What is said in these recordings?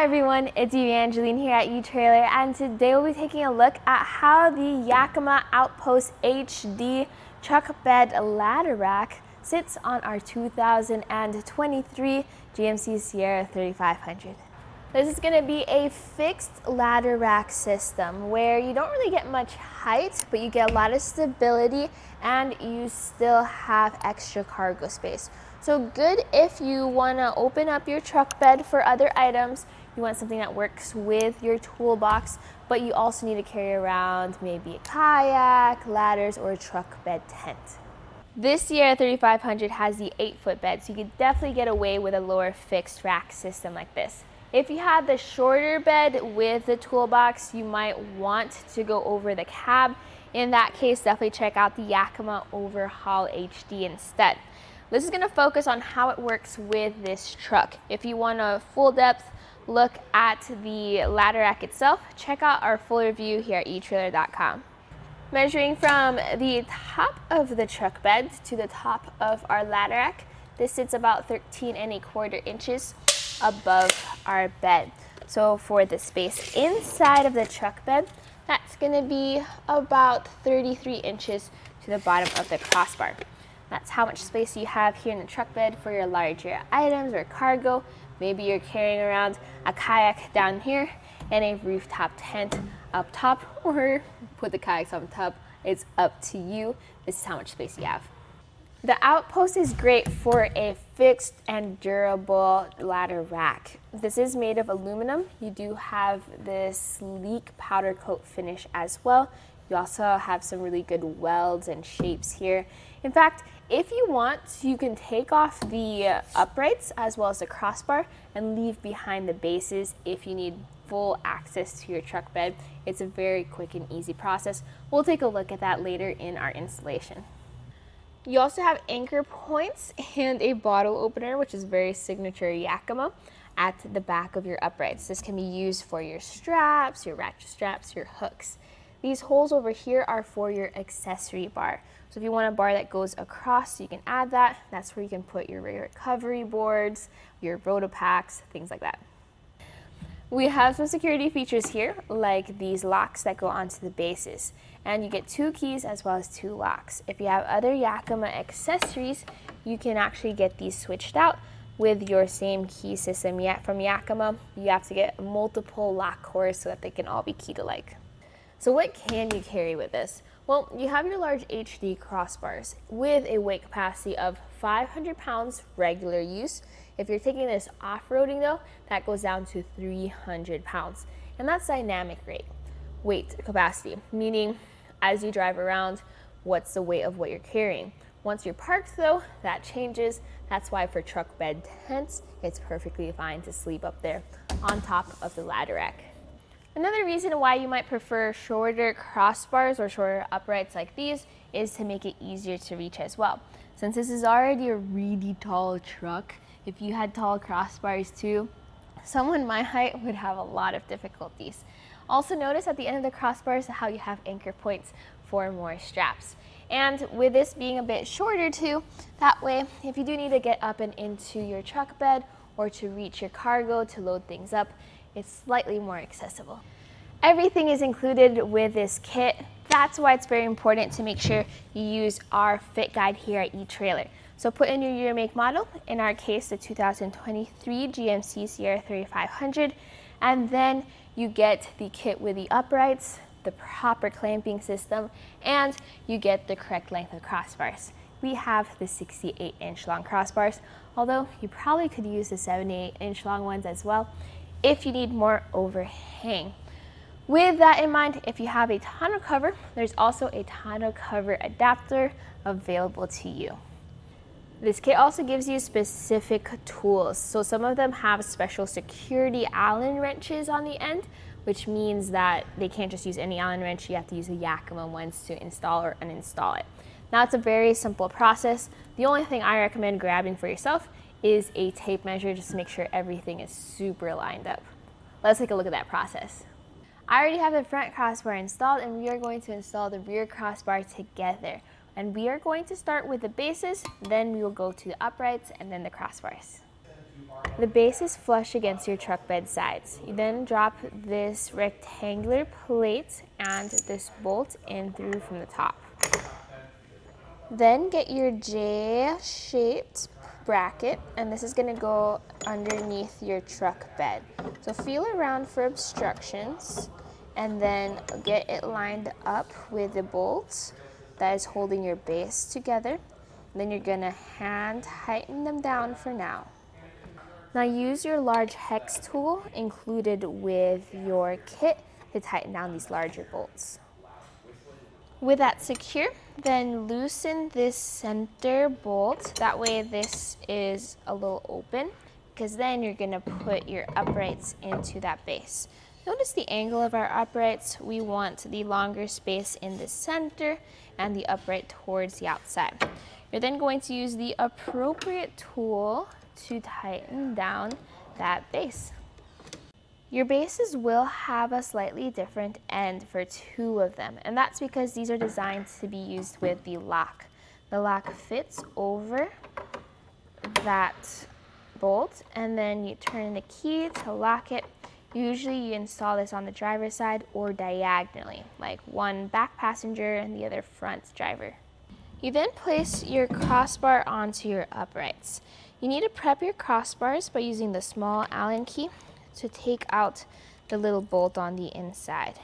Hi everyone, it's Evangeline here at eTrailer, and today we'll be taking a look at how the Yakima Outpost HD truck bed ladder rack sits on our 2023 GMC Sierra 3500. This is going to be a fixed ladder rack system where you don't really get much height, but you get a lot of stability and you still have extra cargo space. So good if you want to open up your truck bed for other items. You want something that works with your toolbox, but you also need to carry around maybe a kayak, ladders, or a truck bed tent. This Sierra 3500 has the 8-foot bed, so you could definitely get away with a lower fixed rack system like this. If you had the shorter bed with the toolbox, you might want to go over the cab. In that case, definitely check out the Yakima OverHaul HD instead. This is going to focus on how it works with this truck. If you want a full depth look at the ladder rack itself, check out our full review here at eTrailer.com. Measuring from the top of the truck bed to the top of our ladder rack, this sits about 13¼ inches. Above our bed. So for the space inside of the truck bed, that's going to be about 33 inches to the bottom of the crossbar. That's how much space you have here in the truck bed for your larger items or cargo. Maybe you're carrying around a kayak down here and a rooftop tent up top, or put the kayaks on top. It's up to you. This is how much space you have. The Outpost is great for a fixed and durable ladder rack. This is made of aluminum. You do have this sleek powder coat finish as well. You also have some really good welds and shapes here. In fact, if you want, you can take off the uprights as well as the crossbar and leave behind the bases if you need full access to your truck bed. It's a very quick and easy process. We'll take a look at that later in our installation. You also have anchor points and a bottle opener, which is very signature Yakima, at the back of your uprights. This can be used for your straps, your ratchet straps, your hooks. These holes over here are for your accessory bar. So if you want a bar that goes across, you can add that. That's where you can put your recovery boards, your rotopacks, things like that. We have some security features here, like these locks that go onto the bases. And you get 2 keys as well as 2 locks. If you have other Yakima accessories, you can actually get these switched out with your same key system. Yet from Yakima, you have to get multiple lock cores so that they can all be keyed alike. So what can you carry with this? Well, you have your large HD crossbars with a weight capacity of 500 pounds regular use. If you're taking this off-roading though, that goes down to 300 pounds. And that's dynamic weight capacity, meaning as you drive around, what's the weight of what you're carrying? Once you're parked though, that changes. That's why for truck bed tents, it's perfectly fine to sleep up there on top of the ladder rack. Another reason why you might prefer shorter crossbars or shorter uprights like these is to make it easier to reach as well. Since this is already a really tall truck, if you had tall crossbars too, someone my height would have a lot of difficulties. Also notice at the end of the crossbars how you have anchor points for more straps. And with this being a bit shorter too, that way if you do need to get up and into your truck bed or to reach your cargo to load things up, it's slightly more accessible. Everything is included with this kit. That's why it's very important to make sure you use our fit guide here at eTrailer. So put in your year, make, model, in our case the 2023 GMC Sierra 3500, and then you get the kit with the uprights, the proper clamping system, and you get the correct length of crossbars. We have the 68-inch long crossbars, although you probably could use the 78-inch long ones as well, if you need more overhang. With that in mind, if you have a tonneau cover, there's also a tonneau cover adapter available to you. This kit also gives you specific tools. So some of them have special security Allen wrenches on the end, which means that they can't just use any Allen wrench, you have to use the Yakima ones to install or uninstall it. Now it's a very simple process. The only thing I recommend grabbing for yourself is a tape measure just to make sure everything is super lined up. Let's take a look at that process. I already have the front crossbar installed, and we are going to install the rear crossbar together. And we are going to start with the bases, then we will go to the uprights and then the crossbars. The base is flush against your truck bed sides. You then drop this rectangular plate and this bolt in through from the top. Then get your J-shaped bracket, and this is going to go underneath your truck bed. So feel around for obstructions and then get it lined up with the bolt that is holding your base together. And then you're going to hand tighten them down for now. Now use your large hex tool included with your kit to tighten down these larger bolts. With that secure, then loosen this center bolt. That way this is a little open, because then you're going to put your uprights into that base. Notice the angle of our uprights. We want the longer space in the center and the upright towards the outside. You're then going to use the appropriate tool to tighten down that base. Your bases will have a slightly different end for two of them, and that's because these are designed to be used with the lock. The lock fits over that bolt, and then you turn the key to lock it. Usually you install this on the driver's side or diagonally, like one back passenger and the other front driver. You then place your crossbar onto your uprights. You need to prep your crossbars by using the small Allen key to take out the little bolt on the inside.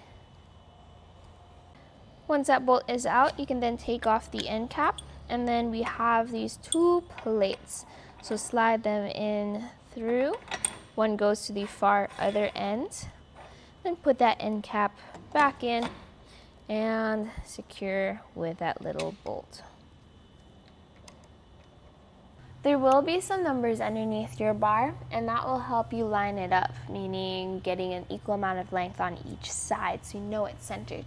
Once that bolt is out, you can then take off the end cap, and then we have these two plates. So slide them in through. One goes to the far other end. Then put that end cap back in and secure with that little bolt. There will be some numbers underneath your bar, and that will help you line it up, meaning getting an equal amount of length on each side so you know it's centered.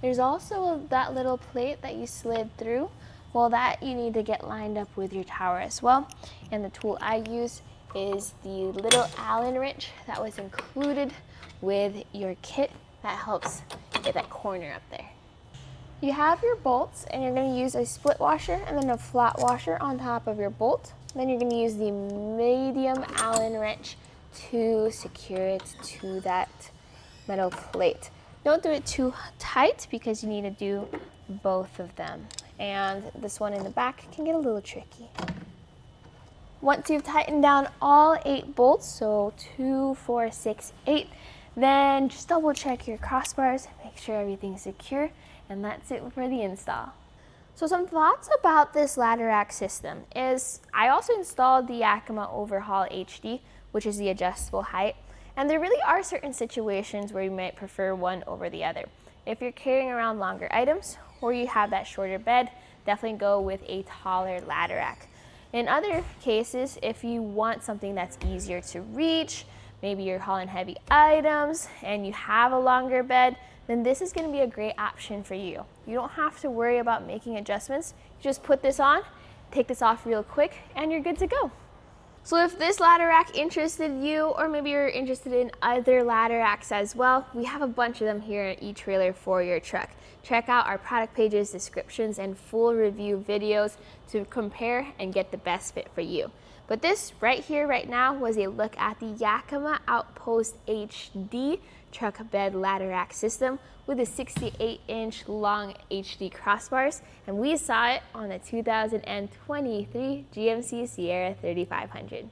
There's also that little plate that you slid through. Well, that you need to get lined up with your tower as well. And the tool I use is the little Allen wrench that was included with your kit that helps get that corner up there. You have your bolts, and you're going to use a split washer and then a flat washer on top of your bolt. Then you're going to use the medium Allen wrench to secure it to that metal plate. Don't do it too tight because you need to do both of them. And this one in the back can get a little tricky. Once you've tightened down all 8 bolts, so 2, 4, 6, 8, then just double check your crossbars, make sure everything's secure, and that's it for the install. So some thoughts about this ladder rack system is I also installed the Yakima OverHaul HD, which is the adjustable height, and there really are certain situations where you might prefer one over the other. If you're carrying around longer items or you have that shorter bed, definitely go with a taller ladder rack. In other cases, if you want something that's easier to reach, maybe you're hauling heavy items and you have a longer bed, then this is going to be a great option for you. You don't have to worry about making adjustments. You just put this on, take this off real quick, and you're good to go. So if this ladder rack interested you, or maybe you're interested in other ladder racks as well, we have a bunch of them here at eTrailer for your truck. Check out our product pages, descriptions, and full review videos to compare and get the best fit for you. But this right here, right now, was a look at the Yakima Outpost HD truck bed ladder rack system with a 68-inch long HD crossbars, and we saw it on the 2023 GMC Sierra 3500.